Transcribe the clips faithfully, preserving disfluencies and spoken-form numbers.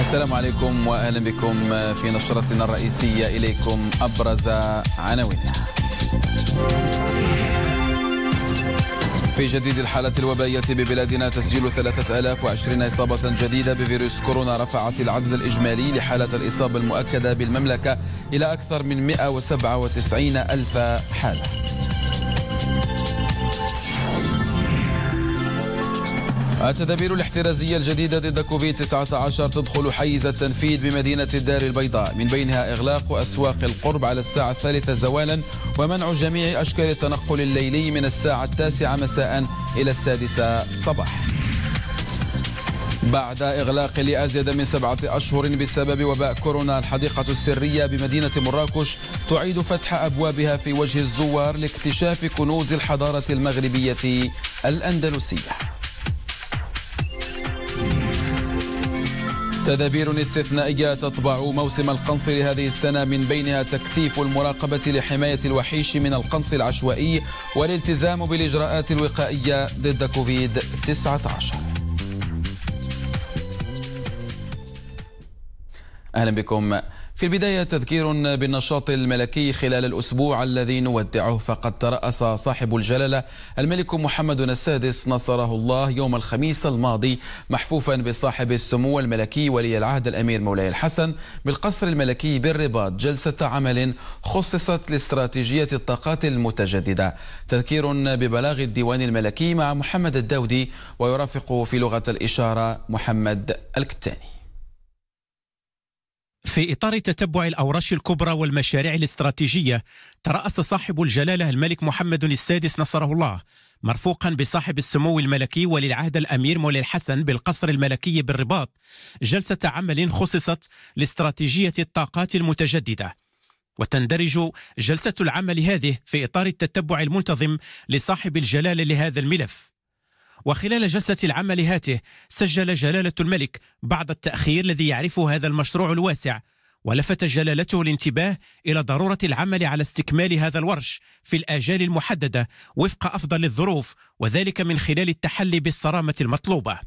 السلام عليكم وأهلا بكم في نشرتنا الرئيسية، إليكم أبرز عناويننا. في جديد الحالة الوبائية ببلادنا، تسجيل ثلاثة آلاف وعشرين إصابة جديدة بفيروس كورونا، رفعت العدد الإجمالي لحالات الإصابة المؤكدة بالمملكة إلى أكثر من مئة وسبعة وتسعين ألف حالة. التدابير الاحترازية الجديدة ضد كوفيد تسعة عشر تدخل حيز التنفيذ بمدينة الدار البيضاء، من بينها إغلاق أسواق القرب على الساعة الثالثة زوالا، ومنع جميع أشكال التنقل الليلي من الساعة التاسعة مساء إلى السادسة صباحا. بعد إغلاق لأزيد من سبعة أشهر بسبب وباء كورونا، الحديقة السرية بمدينة مراكش تعيد فتح أبوابها في وجه الزوار لاكتشاف كنوز الحضارة المغربية الأندلسية. تدابير استثنائية تطبع موسم القنص لهذه السنة، من بينها تكثيف المراقبة لحماية الوحيش من القنص العشوائي والالتزام بالإجراءات الوقائية ضد كوفيد تسعة عشر. أهلا بكم. في البداية تذكير بالنشاط الملكي خلال الأسبوع الذي نودعه، فقد ترأس صاحب الجلالة الملك محمد السادس نصره الله يوم الخميس الماضي محفوفا بصاحب السمو الملكي ولي العهد الأمير مولاي الحسن بالقصر الملكي بالرباط جلسة عمل خصصت لاستراتيجية الطاقات المتجددة. تذكير ببلاغ الديوان الملكي مع محمد الداودي، ويرافق في لغة الإشارة محمد الكتاني. في إطار تتبع الأوراش الكبرى والمشاريع الاستراتيجية، ترأس صاحب الجلالة الملك محمد السادس نصره الله مرفوقا بصاحب السمو الملكي ولي العهد الأمير مولاي الحسن بالقصر الملكي بالرباط جلسة عمل خصصت لاستراتيجية الطاقات المتجددة. وتندرج جلسة العمل هذه في إطار التتبع المنتظم لصاحب الجلالة لهذا الملف. وخلال جلسة العمل هاته سجل جلالة الملك بعض التأخير الذي يعرفه هذا المشروع الواسع، ولفت جلالته الانتباه إلى ضرورة العمل على استكمال هذا الورش في الآجال المحددة وفق أفضل الظروف، وذلك من خلال التحلي بالصرامة المطلوبة.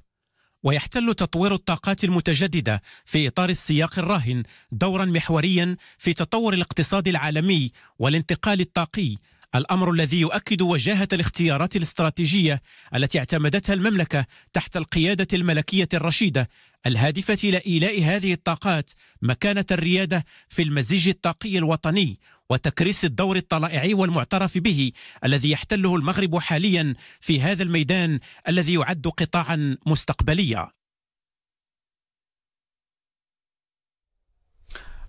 ويحتل تطوير الطاقات المتجددة في إطار السياق الراهن دورا محوريا في تطور الاقتصاد العالمي والانتقال الطاقي، الأمر الذي يؤكد وجاهة الاختيارات الاستراتيجية التي اعتمدتها المملكة تحت القيادة الملكية الرشيدة الهادفة إلى إيلاء هذه الطاقات مكانة الريادة في المزيج الطاقي الوطني وتكريس الدور الطلائعي والمعترف به الذي يحتله المغرب حاليا في هذا الميدان الذي يعد قطاعا مستقبليا.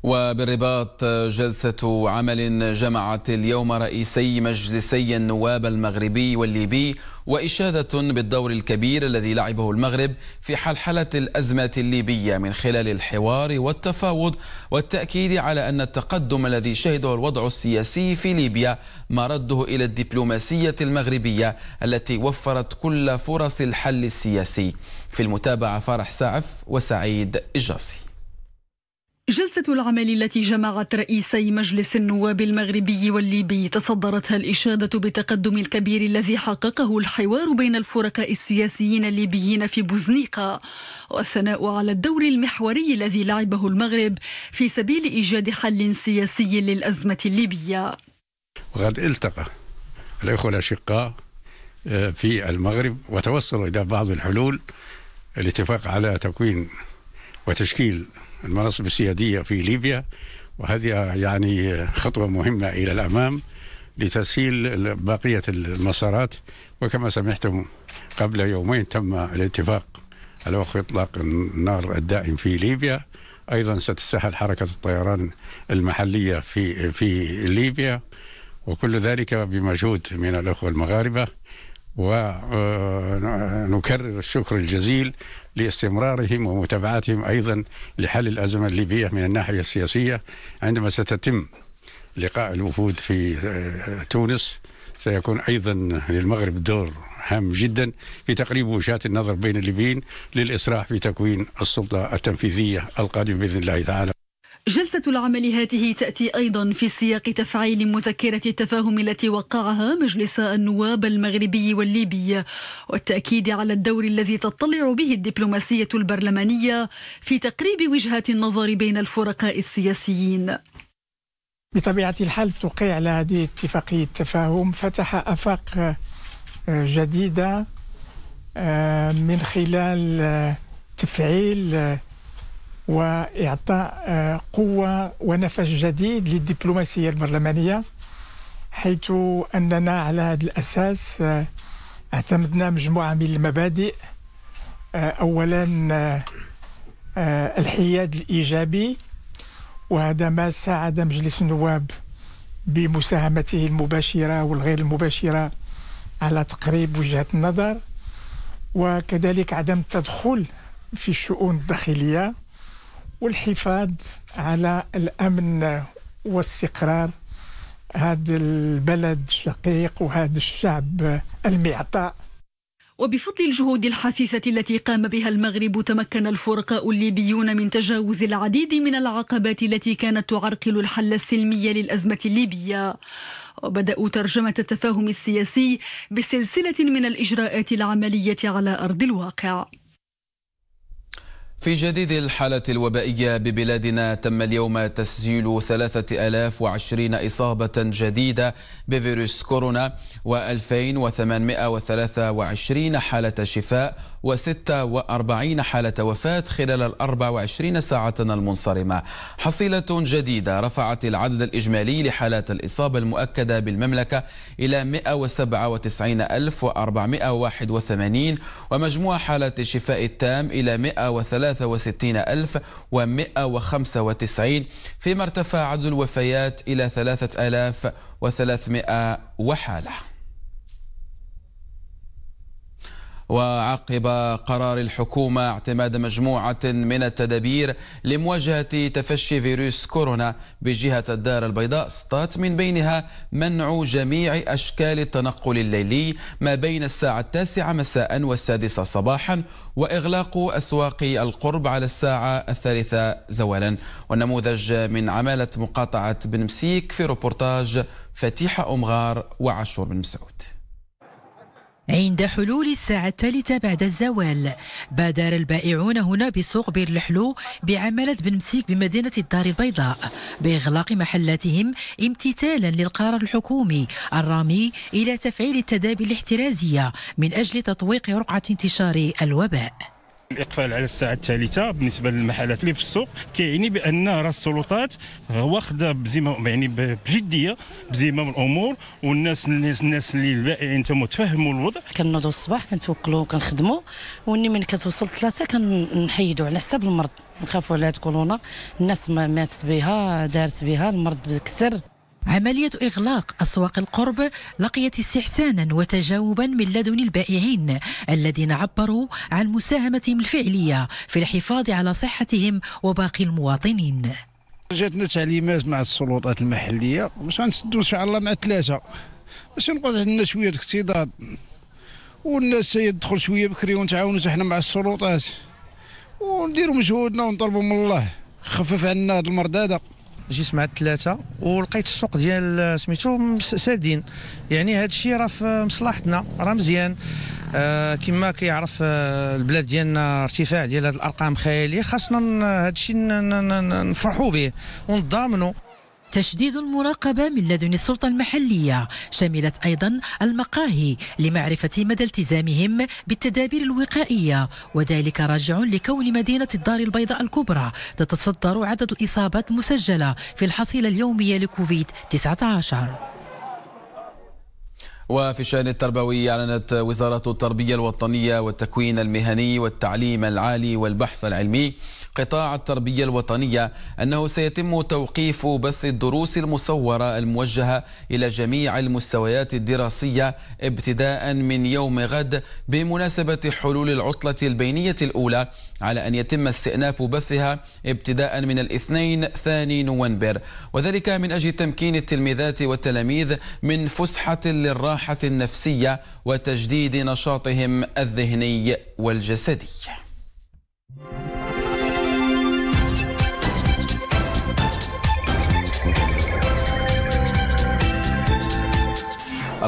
وبالرباط جلسة عمل جمعت اليوم رئيسي مجلسي النواب المغربي والليبي، وإشادة بالدور الكبير الذي لعبه المغرب في حلحلة الأزمة الليبية من خلال الحوار والتفاوض، والتأكيد على أن التقدم الذي شهده الوضع السياسي في ليبيا مرده إلى الدبلوماسية المغربية التي وفرت كل فرص الحل السياسي. في المتابعة فارح ساعف وسعيد إجاسي. جلسة العمل التي جمعت رئيسي مجلس النواب المغربي والليبي تصدرتها الإشادة بالتقدم الكبير الذي حققه الحوار بين الفرقاء السياسيين الليبيين في بوزنيقة، والثناء على الدور المحوري الذي لعبه المغرب في سبيل إيجاد حل سياسي للأزمة الليبية. وقد التقى الأخوة الأشقاء في المغرب وتوصلوا إلى بعض الحلول، الاتفاق على تكوين وتشكيل المناصب السيادية في ليبيا، وهذه يعني خطوة مهمة إلى الأمام لتسهيل بقية المسارات. وكما سمعتم قبل يومين تم الاتفاق على وقف إطلاق النار الدائم في ليبيا، أيضا ستسهل حركة الطيران المحلية في في ليبيا، وكل ذلك بمجهود من الأخوة المغاربة. ونكرر الشكر الجزيل لاستمرارهم ومتابعتهم أيضا لحل الأزمة الليبية من الناحية السياسية. عندما ستتم لقاء الوفود في تونس سيكون أيضا للمغرب دور هام جدا في تقريب وجهات النظر بين الليبيين للإسراع في تكوين السلطة التنفيذية القادمة بإذن الله تعالى. جلسة العمل هذه تأتي أيضا في سياق تفعيل مذكرة التفاهم التي وقعها مجلس النواب المغربي والليبي، والتأكيد على الدور الذي تطلع به الدبلوماسية البرلمانية في تقريب وجهات النظر بين الفرقاء السياسيين. بطبيعة الحال التوقيع على هذه اتفاقية التفاهم فتح آفاق جديدة من خلال تفعيل وإعطاء قوة ونفس جديد للدبلوماسية البرلمانية، حيث أننا على هذا الأساس اعتمدنا مجموعة من المبادئ. أولا الحياد الإيجابي، وهذا ما ساعد مجلس النواب بمساهمته المباشرة والغير المباشرة على تقريب وجهة النظر، وكذلك عدم التدخل في الشؤون الداخلية والحفاظ على الأمن والاستقرار هذا البلد الشقيق وهذا الشعب المعطاء. وبفضل الجهود الحثيثة التي قام بها المغرب تمكن الفرقاء الليبيون من تجاوز العديد من العقبات التي كانت تعرقل الحل السلمي للأزمة الليبية، وبدأوا ترجمة التفاهم السياسي بسلسلة من الإجراءات العملية على أرض الواقع. في جديد الحالة الوبائية ببلادنا، تم اليوم تسجيل ثلاثة آلاف وعشرين إصابة جديدة بفيروس كورونا وألفين وثمانمئة وثلاثة وعشرين حالة شفاء وستة وأربعين حالة وفاة خلال ال أربع وعشرين ساعة المنصرمة. حصيلة جديدة رفعت العدد الإجمالي لحالات الإصابة المؤكدة بالمملكة إلى مئة وسبعة وتسعين ألف وأربعمئة وواحد وثمانين، ومجموع حالات الشفاء التام إلى مئة وثلاثة وستين ألف ومئة وخمسة وتسعين، فيما ارتفع عدد الوفيات إلى ثلاثة آلاف وثلاثمئة حالة. وعقب قرار الحكومة اعتماد مجموعة من التدابير لمواجهة تفشي فيروس كورونا بجهة الدار البيضاء، سطات من بينها منع جميع أشكال التنقل الليلي ما بين الساعة التاسعة مساء والسادسة صباحا، وإغلاق أسواق القرب على الساعة الثالثة زوالا. والنموذج من عمالة مقاطعة بن مسيك في روبورتاج فتيحة أمغار وعاشور بن مسعود. عند حلول الساعة الثالثة بعد الزوال بادر البائعون هنا بسوق بير الحلو بعمالة بن مسيك بمدينة الدار البيضاء بإغلاق محلاتهم امتثالا للقرار الحكومي الرامي إلى تفعيل التدابير الاحترازية من أجل تطويق رقعة انتشار الوباء. الإقفال على الساعة الثالثة بالنسبة للمحلات اللي في السوق كيعني بأن رأس السلطات واخدة بزمام يعني بجدية بزمام الأمور، والناس الناس اللي البائعين تما تفهموا الوضع. كنوضوا الصباح كنتوكلوا كنخدموا، وإني من كتوصل ثلاثة كنحيدوا على حساب المرض، نخافوا على هاد كورونا الناس ما ماتت بها دارت بها المرض كسر. عملية إغلاق أسواق القرب لقيت استحسانا وتجاوبا من لدن البائعين الذين عبروا عن مساهمتهم الفعلية في الحفاظ على صحتهم وباقي المواطنين. جاتنا تعليمات مع السلطات المحلية باش غنسدو إن شاء الله مع ثلاثة، باش نقعد عندنا شوية الاكتضاد والناس يدخل شوية بكري ونتعاونوا حنا مع السلطات ونديروا مجهودنا ونطلبوا من الله خفف عنا هذا المرض هذا. جيت مع الثلاثة ولقيت السوق ديال سميتو سادين، يعني هذا الشيء راه في مصلحتنا راه مزيان. آه كما كيعرف آه البلاد ديالنا ارتفاع ديال هذه الارقام خياليه، خاصنا هذا الشيء نفرحوا به ونضامنوا. تشديد المراقبة من لدن السلطة المحلية شملت أيضا المقاهي لمعرفة مدى التزامهم بالتدابير الوقائية، وذلك راجع لكون مدينة الدار البيضاء الكبرى تتصدر عدد الإصابات المسجلة في الحصيلة اليومية لكوفيد تسعة عشر. وفي الشأن التربوي، أعلنت وزارة التربية الوطنية والتكوين المهني والتعليم العالي والبحث العلمي قطاع التربية الوطنية أنه سيتم توقيف بث الدروس المصورة الموجهة إلى جميع المستويات الدراسية ابتداء من يوم غد بمناسبة حلول العطلة البينية الأولى، على أن يتم استئناف بثها ابتداء من الاثنين ثاني نوفمبر، وذلك من أجل تمكين التلميذات والتلاميذ من فسحة للراحة النفسية وتجديد نشاطهم الذهني والجسدي.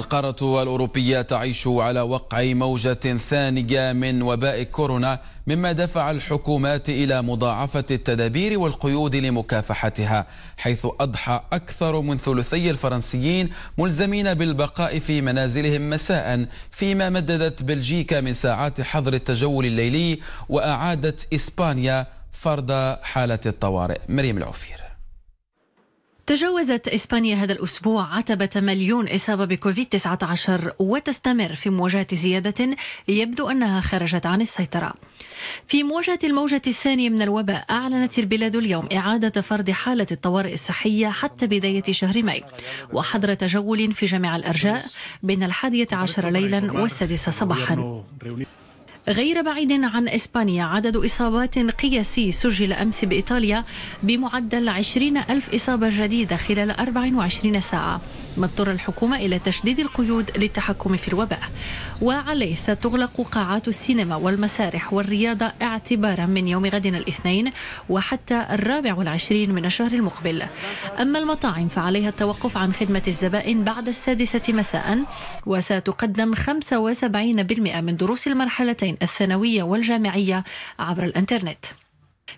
القارة الأوروبية تعيش على وقع موجة ثانية من وباء كورونا، مما دفع الحكومات إلى مضاعفة التدابير والقيود لمكافحتها، حيث أضحى أكثر من ثلثي الفرنسيين ملزمين بالبقاء في منازلهم مساء، فيما مددت بلجيكا من ساعات حظر التجول الليلي، وأعادت إسبانيا فرض حالة الطوارئ. مريم العوفير. تجاوزت إسبانيا هذا الأسبوع عتبة مليون إصابة بكوفيد تسعة عشر، وتستمر في مواجهة زيادة يبدو أنها خرجت عن السيطرة. في مواجهة الموجة الثانية من الوباء، أعلنت البلاد اليوم إعادة فرض حالة الطوارئ الصحية حتى بداية شهر ماي، وحظر تجول في جميع الأرجاء بين الحادية عشر ليلا والسادسة صباحا. غير بعيد عن إسبانيا، عدد إصابات قياسي سجل أمس بإيطاليا بمعدل عشرين ألف إصابة جديدة خلال أربع وعشرين ساعة، مضطر الحكومة إلى تشديد القيود للتحكم في الوباء، وعليه ستغلق قاعات السينما والمسارح والرياضة اعتبارا من يوم غد الاثنين وحتى الرابع والعشرين من الشهر المقبل. أما المطاعم فعليها التوقف عن خدمة الزبائن بعد السادسة مساء، وستقدم خمسة وسبعين بالمئة من دروس المرحلتين الثانوية والجامعية عبر الإنترنت.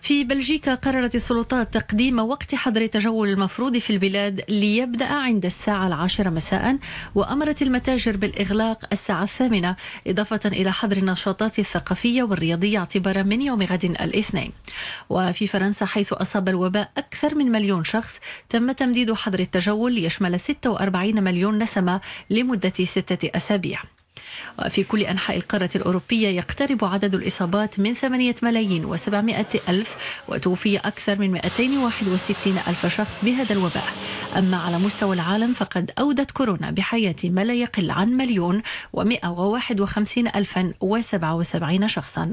في بلجيكا قررت السلطات تقديم وقت حظر التجول المفروض في البلاد ليبدأ عند الساعة العاشرة مساء، وأمرت المتاجر بالإغلاق الساعة الثامنة، إضافة إلى حظر النشاطات الثقافية والرياضية اعتبارا من يوم غد الاثنين. وفي فرنسا، حيث أصاب الوباء أكثر من مليون شخص، تم تمديد حظر التجول ليشمل ستة وأربعين مليون نسمة لمدة ستة أسابيع. وفي كل أنحاء القارة الأوروبية يقترب عدد الإصابات من ثمانية ملايين وسبعمائة ألف، وتوفي أكثر من مئتين وواحد وستين ألف شخص بهذا الوباء. أما على مستوى العالم، فقد أودت كورونا بحياة ما لا يقل عن مليون ومئة وواحد وخمسين ألفا وسبعة وسبعين شخصا.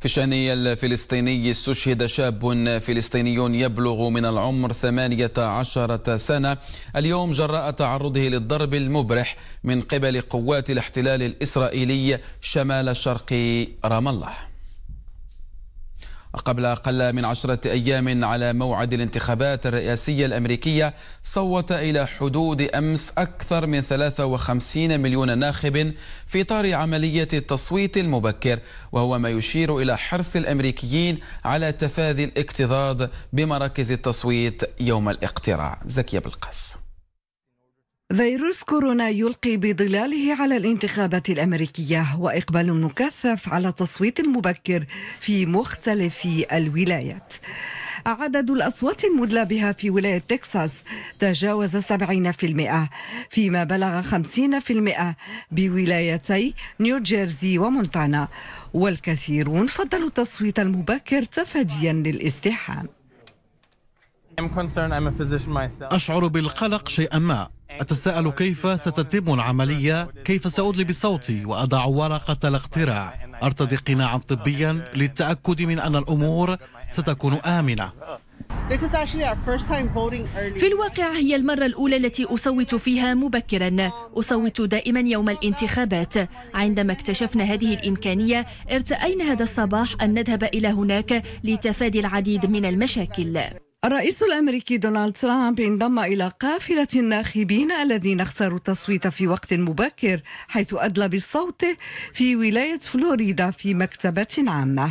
في الشأن الفلسطيني، استشهد شاب فلسطيني يبلغ من العمر ثمانية عشر سنة اليوم جراء تعرضه للضرب المبرح من قبل قوات الاحتلال الإسرائيلي شمال شرق رام الله. قبل أقل من عشرة أيام على موعد الانتخابات الرئاسية الأمريكية، صوت إلى حدود أمس أكثر من ثلاثة وخمسين مليون ناخب في إطار عملية التصويت المبكر، وهو ما يشير إلى حرص الأمريكيين على تفادي الاكتظاظ بمراكز التصويت يوم الاقتراع. زكي البلقاس. فيروس كورونا يلقي بظلاله على الانتخابات الأمريكية، وإقبال مكثف على التصويت المبكر في مختلف الولايات. عدد الأصوات المدلى بها في ولاية تكساس تجاوز سبعين بالمئة، فيما بلغ خمسين بالمئة بولايتي نيوجيرسي ومونتانا، والكثيرون فضلوا التصويت المبكر تفاديا للاستحام. أشعر بالقلق شيئا ما، أتساءل كيف ستتم العملية، كيف سأدلي بصوتي وأضع ورقة الاقتراع، أرتدي قناعا طبيا للتأكد من أن الأمور ستكون آمنة. في الواقع هي المرة الأولى التي أصوت فيها مبكرا، أصوت دائما يوم الانتخابات. عندما اكتشفنا هذه الإمكانية ارتأينا هذا الصباح أن نذهب إلى هناك لتفادي العديد من المشاكل. الرئيس الأمريكي دونالد ترامب انضم إلى قافلة الناخبين الذين اختاروا التصويت في وقت مبكر، حيث أدلى بالصوت في ولاية فلوريدا في مكتبة عامة.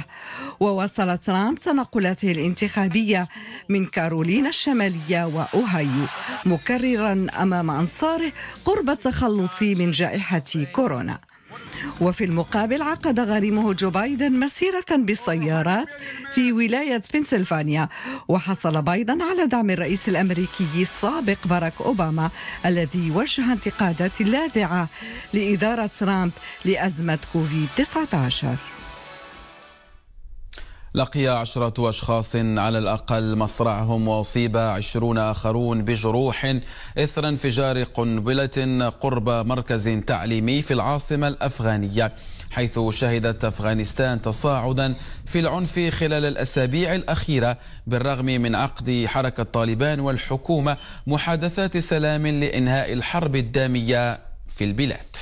وواصل ترامب تنقلاته الانتخابية من كارولينا الشمالية وأوهايو، مكررا أمام أنصاره قرب التخلص من جائحة كورونا. وفي المقابل عقد غريمه جو بايدن مسيرة بالسيارات في ولاية بنسلفانيا، وحصل بايدن على دعم الرئيس الأمريكي السابق باراك أوباما، الذي وجه انتقادات لاذعة لإدارة ترامب لأزمة كوفيد تسعة عشر. لقي عشرة أشخاص على الأقل مصرعهم، وأصيب عشرون آخرون بجروح إثر انفجار قنبلة قرب مركز تعليمي في العاصمة الأفغانية، حيث شهدت أفغانستان تصاعدا في العنف خلال الأسابيع الأخيرة، بالرغم من عقد حركة طالبان والحكومة محادثات سلام لإنهاء الحرب الدامية في البلاد.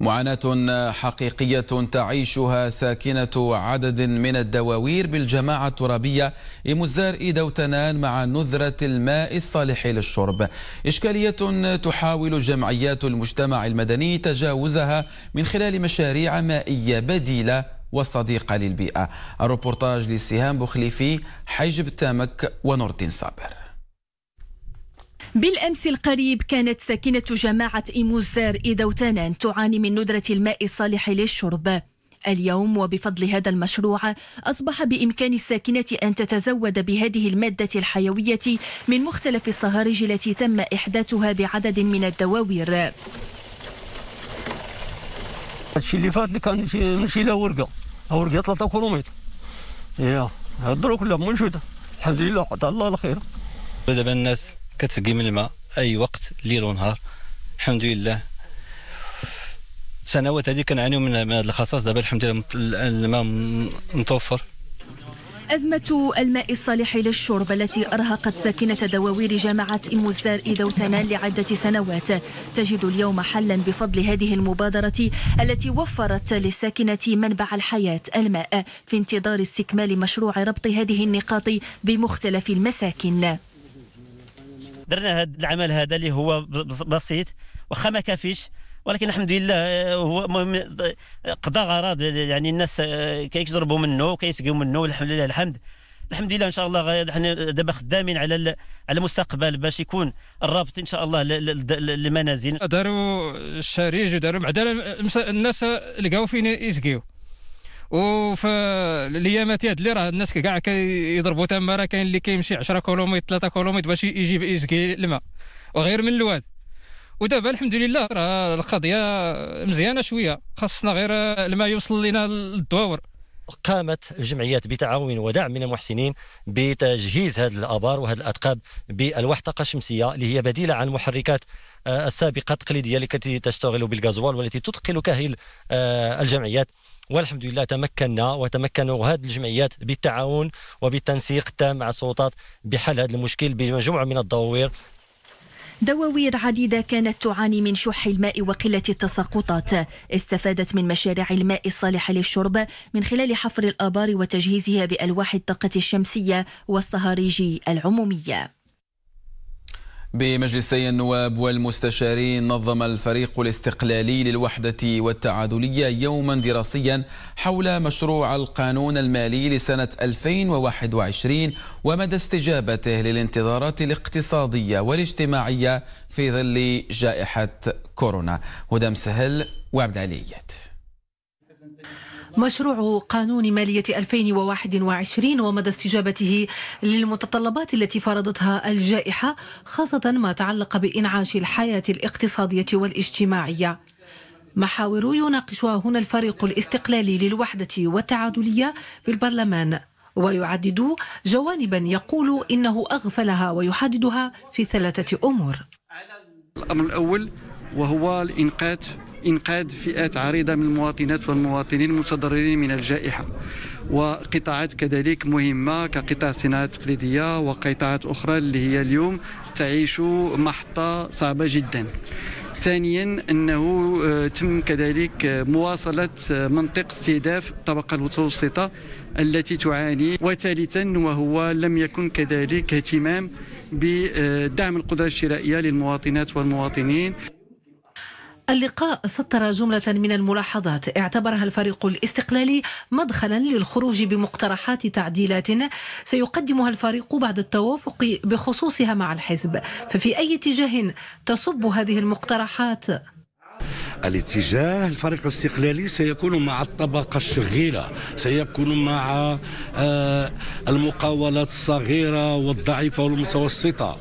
معاناة حقيقية تعيشها ساكنة عدد من الدواوير بالجماعة الترابية إمزار دوتنان مع نذرة الماء الصالح للشرب. إشكالية تحاول جمعيات المجتمع المدني تجاوزها من خلال مشاريع مائية بديلة وصديقة للبيئة. الروبورتاج لسهام بخليفي، حجب تامك ونورتين صابر. بالأمس القريب كانت ساكنة جماعة إيموزار إدوتانان تعاني من ندرة الماء الصالح للشرب. اليوم وبفضل هذا المشروع أصبح بإمكان الساكنة أن تتزود بهذه المادة الحيوية من مختلف الصهارج التي تم إحداثها بعدد من الدواوير. هذا الشيء اللي فات اللي كان نمشي له ورقة ورقة ثلاثة كيلومتر. يا هاد الدروك كلها منشودة الحمد لله عطا الله الخير. دابا الناس كتسقي من الماء اي وقت ليل ونهار الحمد لله. سنوات هذه كنعانيو من هذا الخصاص، دابا الحمد لله الماء متوفر. أزمة الماء الصالح للشرب التي أرهقت ساكنة دواوير جماعة إموزار إدوتنان لعدة سنوات تجد اليوم حلا بفضل هذه المبادرة التي وفرت للساكنة منبع الحياة الماء في انتظار استكمال مشروع ربط هذه النقاط بمختلف المساكن. درنا هذا العمل هذا اللي هو بسيط واخا ما كافيش، ولكن الحمد لله هو قضى غرض، يعني الناس كيجربوا منه وكيسقيوا منه والحمد لله الحمد الحمد لله. ان شاء الله حنا دابا خدامين على على المستقبل باش يكون الرابط ان شاء الله للمنازل. داروا الشارج وداروا بعدا الناس لقاو فين يسقيو، وفي الايامات هاد اللي راه الناس كاع كيضربوا تما، راه كاين اللي كيمشي عشرة كيلومتر ثلاثة كيلومتر باش يجيب يسقي الماء وغير من الواد. ودابا الحمد لله راه القضيه مزيانه شويه، خاصنا غير الماء يوصل لنا للدواور. قامت الجمعيات بتعاون ودعم من المحسنين بتجهيز هذه الابار وهذه الاتقاب بالواح طاقه شمسيه اللي هي بديله عن المحركات السابقه التقليديه التي تشتغل بالغازوال والتي تثقل كاهل الجمعيات. والحمد لله تمكنا وتمكنوا هذه الجمعيات بالتعاون وبالتنسيق التام مع السلطات بحل هذا المشكل بمجموعه من الدواوير. دواوير عديدة كانت تعاني من شح الماء وقلة التساقطات، استفادت من مشاريع الماء الصالح للشرب من خلال حفر الآبار وتجهيزها بألواح الطاقة الشمسية والصهاريج العمومية. بمجلسي النواب والمستشارين نظم الفريق الاستقلالي للوحدة والتعادلية يوما دراسيا حول مشروع القانون المالي لسنة ألفين وواحد وعشرين ومدى استجابته للانتظارات الاقتصادية والاجتماعية في ظل جائحة كورونا. غدا مسهل وعبد العليات. مشروع قانون مالية ألفين وواحد وعشرين ومدى استجابته للمتطلبات التي فرضتها الجائحة، خاصة ما تعلق بإنعاش الحياة الاقتصادية والاجتماعية. محاور يناقشها هنا الفريق الاستقلالي للوحدة والتعادلية بالبرلمان، ويعدد جوانبا يقول إنه أغفلها ويحددها في ثلاثة أمور. الأمر الأول وهو الإنقاذ إنقاذ فئات عريضة من المواطنات والمواطنين المتضررين من الجائحة، وقطاعات كذلك مهمة كقطاع الصناعة التقليدية وقطاعات أخرى اللي هي اليوم تعيش محطة صعبة جدا. ثانيا أنه تم كذلك مواصلة منطق استهداف الطبقة المتوسطة التي تعاني. وثالثا وهو لم يكن كذلك اهتمام بدعم القدرة الشرائية للمواطنات والمواطنين. اللقاء سطر جملة من الملاحظات اعتبرها الفريق الاستقلالي مدخلا للخروج بمقترحات تعديلات سيقدمها الفريق بعد التوافق بخصوصها مع الحزب، ففي أي اتجاه تصب هذه المقترحات؟ الاتجاه الفريق الاستقلالي سيكون مع الطبقة الشغيلة، سيكون مع المقاولات الصغيرة والضعيفة والمتوسطة،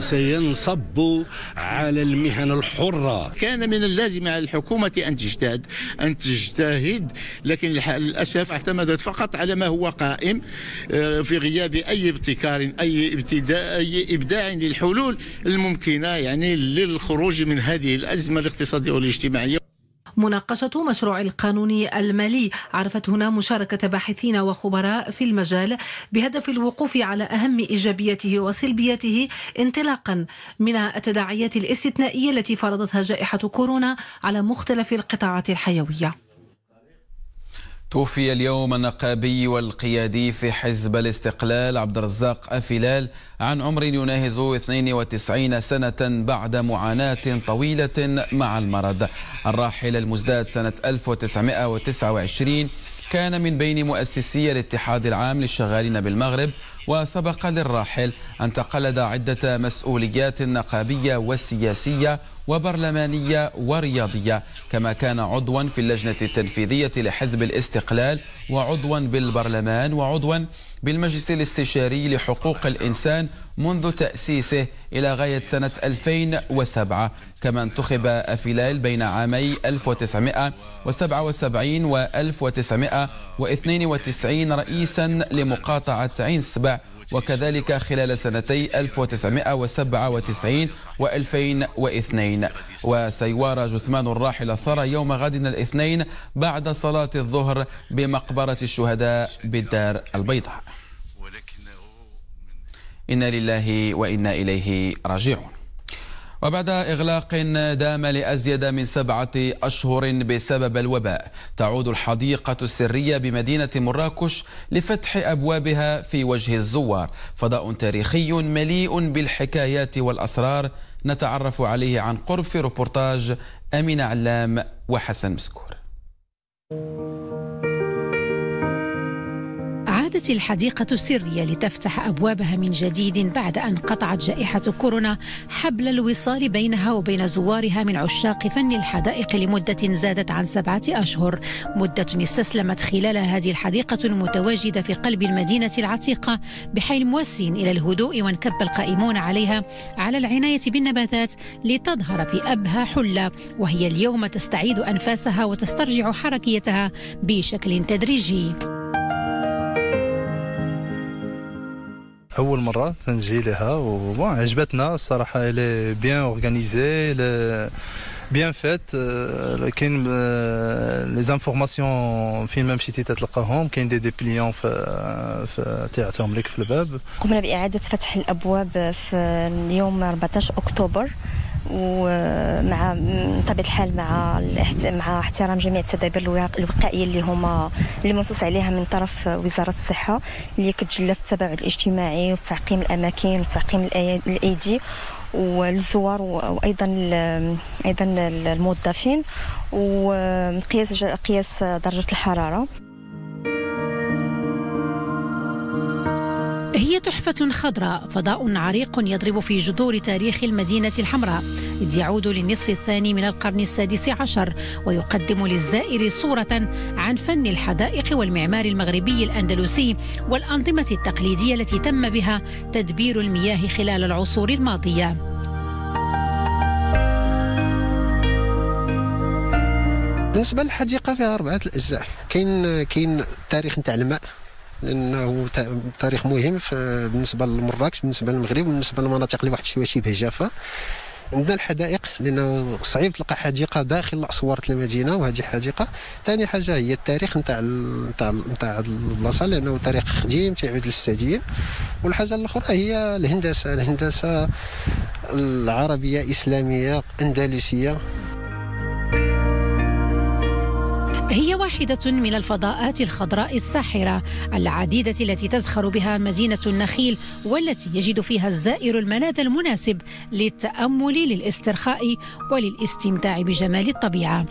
سينصب على المهن الحرة. كان من اللازم على الحكومة أن تجتهد أن تجتهد لكن للأسف اعتمدت فقط على ما هو قائم في غياب أي ابتكار أي ابتداء أي إبداع للحلول الممكنة يعني للخروج من هذه الأزمة الاقتصادية والاجتماعية. مناقشة مشروع القانون المالي عرفت هنا مشاركة باحثين وخبراء في المجال بهدف الوقوف على أهم إيجابياته وسلبياته انطلاقا من التداعيات الاستثنائية التي فرضتها جائحة كورونا على مختلف القطاعات الحيوية. توفي اليوم النقابي والقيادي في حزب الاستقلال عبد الرزاق أفلال عن عمر يناهز اثنين وتسعين سنة بعد معاناة طويلة مع المرض. الراحل المزداد سنة ألف وتسعمئة وتسعة وعشرين كان من بين مؤسسي الاتحاد العام للشغالين بالمغرب، وسبق للراحل أن تقلد عدة مسؤوليات نقابية وسياسية وبرلمانية ورياضية، كما كان عضوا في اللجنة التنفيذية لحزب الاستقلال وعضوا بالبرلمان وعضوا بالمجلس الاستشاري لحقوق الإنسان منذ تأسيسه إلى غاية سنة ألفين وسبعة. كما انتخب أفلال بين عامي ألف وتسعمئة وسبعة وسبعين و ألف وتسعمئة واثنين وتسعين رئيسا لمقاطعة عين سبع، وكذلك خلال سنتي ألف وتسعمئة وسبعة وتسعين وألفين واثنين. وسيوارى جثمان الراحل الثرى يوم غد الاثنين بعد صلاة الظهر بمقبرة الشهداء بالدار البيضاء. إنا لله وإنا إليه راجعون. وبعد إغلاق دام لأزيد من سبعة أشهر بسبب الوباء، تعود الحديقة السرية بمدينة مراكش لفتح أبوابها في وجه الزوار. فضاء تاريخي مليء بالحكايات والأسرار نتعرف عليه عن قرب في روبورتاج أمين علام وحسن مسكور. عادت الحديقة السرية لتفتح أبوابها من جديد بعد أن قطعت جائحة كورونا حبل الوصال بينها وبين زوارها من عشاق فن الحدائق لمدة زادت عن سبعة أشهر، مدة استسلمت خلالها هذه الحديقة المتواجدة في قلب المدينة العتيقة بحيل موسٍ إلى الهدوء، وانكب القائمون عليها على العناية بالنباتات لتظهر في أبهى حلة، وهي اليوم تستعيد أنفاسها وتسترجع حركيتها بشكل تدريجي. أول مرة تنجي لها وعجبتنا الصراحة، إلي بيان أورغانيزي، إلي بيان فات، كاين لي زانفورماسيون فين ما مشيتي تتلقاهم، كاين دي ديبليون في تاعتهم لك في الباب. قمنا بإعادة فتح الأبواب في اليوم أربعة عشر أكتوبر، ومع بطبيعة الحال مع مع احترام جميع التدابير الوقائيه اللي هما اللي منصوص عليها من طرف وزاره الصحه، اللي كتجلى في التباعد الاجتماعي وتعقيم الاماكن وتعقيم الايدي والزوار وايضا ايضا الموظفين وقياس قياس درجه الحراره. هي تحفة خضراء، فضاء عريق يضرب في جذور تاريخ المدينة الحمراء، إذ يعود للنصف الثاني من القرن السادس عشر، ويقدم للزائر صورة عن فن الحدائق والمعمار المغربي الأندلسي والأنظمة التقليدية التي تم بها تدبير المياه خلال العصور الماضية. بالنسبة للحديقة فيها أربعة الأجزاء، كاين كاين تاريخ نتاع الماء لأنه تاريخ مهم بالنسبة لمراكش، بالنسبة للمغرب، بالنسبة للمناطق اللي واحد شوية شبه جافة. عندنا الحدائق لأنه صعيب تلقى حديقة داخل أسوار المدينة، وهذه حديقة. ثاني حاجة هي التاريخ نتاع نتاع نتاع البلاصة لأنه تاريخ قديم تعود للساديين. والحاجة الأخرى هي الهندسة، الهندسة العربية إسلامية أندلسية. هي واحدة من الفضاءات الخضراء الساحرة العديدة التي تزخر بها مدينة النخيل، والتي يجد فيها الزائر الملاذ المناسب للتأمل، للاسترخاء، وللاستمتاع بجمال الطبيعة.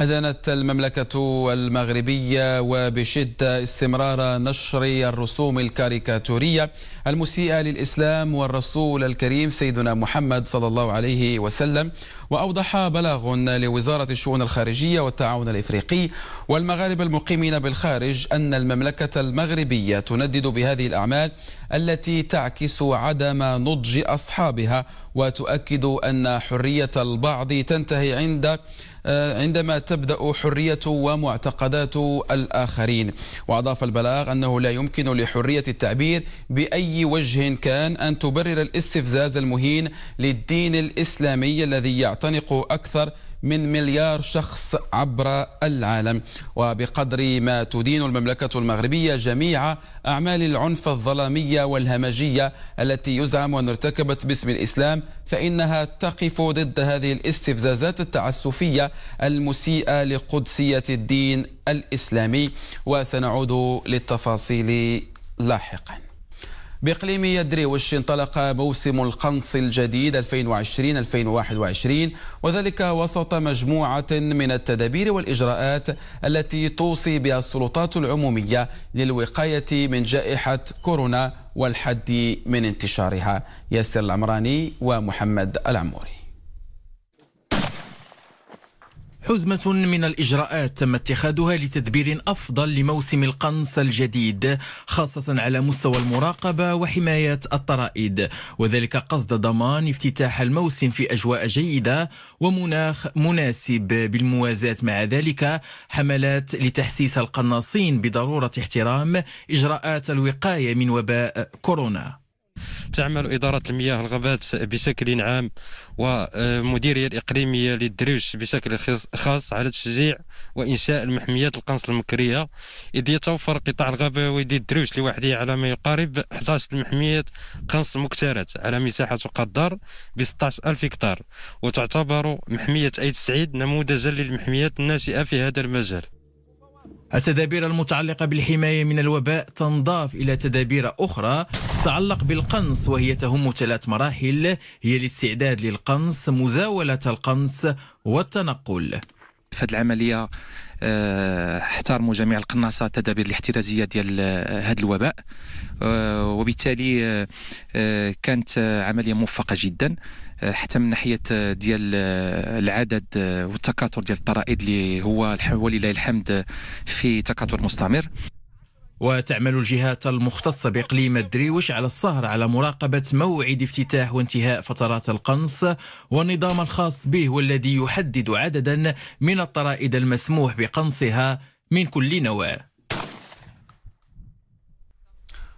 أدانت المملكة المغربية وبشدة استمرار نشر الرسوم الكاريكاتورية المسيئة للإسلام والرسول الكريم سيدنا محمد صلى الله عليه وسلم. وأوضح بلاغ لوزارة الشؤون الخارجية والتعاون الإفريقي والمغاربة المقيمين بالخارج أن المملكة المغربية تندد بهذه الأعمال التي تعكس عدم نضج أصحابها وتؤكد أن حرية البعض تنتهي عند عندما تبدأ حرية ومعتقدات الآخرين. وأضاف البلاغ أنه لا يمكن لحرية التعبير بأي وجه كان أن تبرر الاستفزاز المهين للدين الإسلامي الذي يعتنق أكثر من مليار شخص عبر العالم. وبقدر ما تدين المملكة المغربية جميع أعمال العنف الظلامية والهمجية التي يزعم أن ارتكبت باسم الإسلام، فإنها تقف ضد هذه الاستفزازات التعسفية المسيئة لقدسية الدين الإسلامي. وسنعود للتفاصيل لاحقا. بإقليم يدريوش انطلق موسم القنص الجديد ألفين وعشرين ألفين وواحد وعشرين، وذلك وسط مجموعة من التدابير والإجراءات التي توصي بها السلطات العمومية للوقاية من جائحة كورونا والحد من انتشارها. ياسر العمراني ومحمد العموري. حزمة من الإجراءات تم اتخاذها لتدبير أفضل لموسم القنص الجديد، خاصة على مستوى المراقبة وحماية الطرائد، وذلك قصد ضمان افتتاح الموسم في أجواء جيدة ومناخ مناسب، بالموازاة مع ذلك حملات لتحسيس القناصين بضرورة احترام إجراءات الوقاية من وباء كورونا. تعمل إدارة المياه الغابات بشكل عام ومديرية الإقليمية للدروش بشكل خاص على تشجيع وإنشاء المحميات القنص المكرية، إذ يتوفر قطاع الغابة ديال الدروش لوحده على ما يقارب إحدى عشرة محمية قنص مكترث على مساحة تقدر ب ستة عشر ألف هكتار، وتعتبر محمية أيت سعيد نموذجا للمحميات الناشئة في هذا المجال. التدابير المتعلقة بالحماية من الوباء تنضاف إلى تدابير أخرى تتعلق بالقنص، وهي تهم ثلاث مراحل هي الاستعداد للقنص، مزاولة القنص، والتنقل. في هذه العملية احترموا جميع القناصة التدابير الاحترازية ديال هذا الوباء، وبالتالي كانت عملية موفقة جدا حتى من ناحية ديال العدد والتكاثر ديال الطرائد اللي هو ولله الحمد في تكاثر مستمر. وتعمل الجهات المختصة بإقليم الدريوش على السهر على مراقبة موعد افتتاح وانتهاء فترات القنص، والنظام الخاص به والذي يحدد عددا من الطرائد المسموح بقنصها من كل نوع.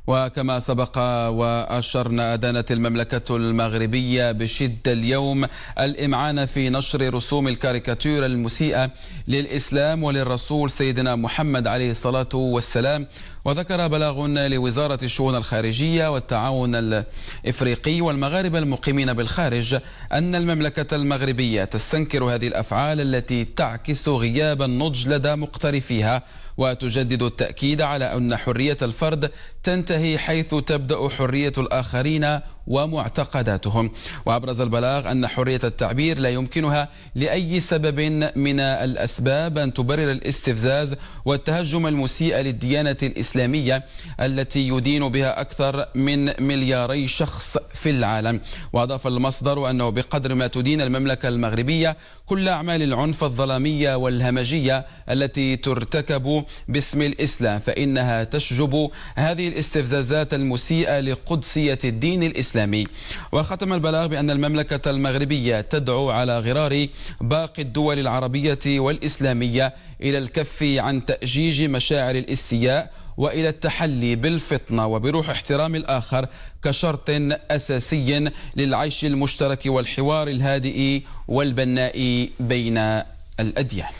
وكما سبق وأشرنا، أدانت المملكة المغربية بشدة اليوم الإمعان في نشر رسوم الكاريكاتير المسيئة للإسلام وللرسول سيدنا محمد عليه الصلاة والسلام. وذكر بلاغ لوزارة الشؤون الخارجية والتعاون الإفريقي والمغاربة المقيمين بالخارج أن المملكة المغربية تستنكر هذه الأفعال التي تعكس غياب النضج لدى مقترفيها، وتجدد التأكيد على أن حرية الفرد تنتهي حيث تبدأ حرية الآخرين ومعتقداتهم. وأبرز البلاغ أن حرية التعبير لا يمكنها لأي سبب من الأسباب أن تبرر الاستفزاز والتهجم المسيء للديانة الإسلامية التي يدين بها أكثر من ملياري شخص في العالم. وأضاف المصدر أنه بقدر ما تدين المملكة المغربية كل أعمال العنف الظلامية والهمجية التي ترتكب باسم الإسلام، فإنها تشجب هذه الاستفزازات المسيئة لقدسية الدين الإسلامي. وختم البلاغ بأن المملكة المغربية تدعو على غرار باقي الدول العربية والإسلامية إلى الكف عن تأجيج مشاعر الاستياء وإلى التحلي بالفطنة وبروح احترام الآخر كشرط أساسي للعيش المشترك والحوار الهادئ والبناء بين الأديان.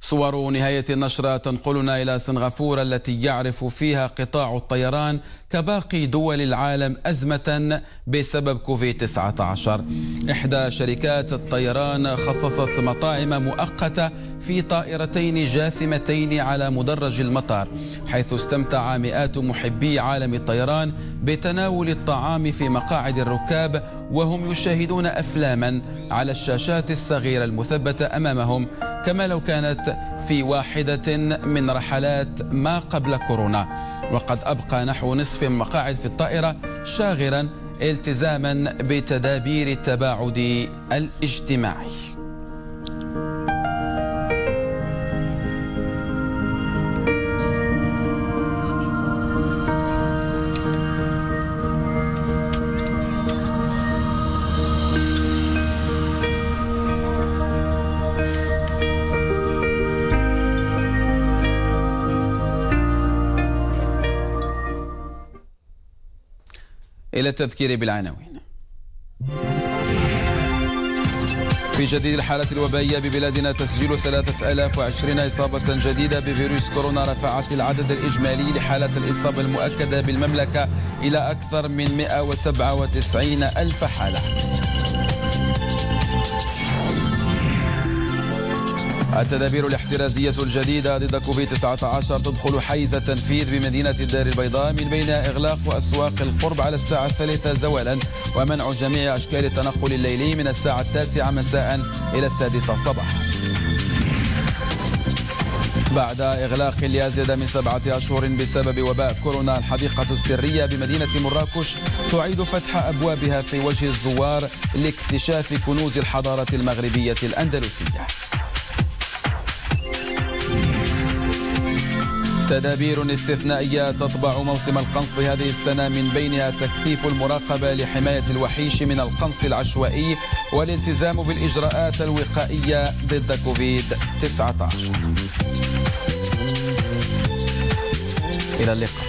صور نهاية النشرة تنقلنا إلى سنغافورة التي يعرف فيها قطاع الطيران كباقي دول العالم أزمة بسبب كوفيد تسعة عشر. إحدى شركات الطيران خصصت مطاعم مؤقتة في طائرتين جاثمتين على مدرج المطار، حيث استمتع مئات محبي عالم الطيران بتناول الطعام في مقاعد الركاب وهم يشاهدون أفلاما على الشاشات الصغيرة المثبتة أمامهم، كما لو كانت في واحدة من رحلات ما قبل كورونا. وقد أبقى نحو نصف مقاعد في الطائرة شاغرا التزاما بتدابير التباعد الاجتماعي. إلى التذكير بالعناوين. في جديد الحالة الوبائية ببلادنا، تسجيل ثلاثة آلاف وعشرين إصابة جديدة بفيروس كورونا رفعت العدد الإجمالي لحالات الإصابة المؤكدة بالمملكة إلى أكثر من مئة وسبعة وتسعين ألف حالة. التدابير الاحترازية الجديدة ضد كوفيد تسعة عشر تدخل حيز التنفيذ بمدينة الدار البيضاء، من بين إغلاق أسواق القرب على الساعة الثالثة زوالا، ومنع جميع أشكال التنقل الليلي من الساعة التاسعة مساء إلى السادسة صباحا. بعد إغلاق لأزيد من سبعة أشهر بسبب وباء كورونا، الحديقة السرية بمدينة مراكش تعيد فتح أبوابها في وجه الزوار لاكتشاف كنوز الحضارة المغربية الأندلسية. تدابير استثنائية تطبع موسم القنص هذه السنة، من بينها تكثيف المراقبة لحماية الوحيش من القنص العشوائي والالتزام بالإجراءات الوقائية ضد كوفيد تسعة عشر. إلى اللقاء.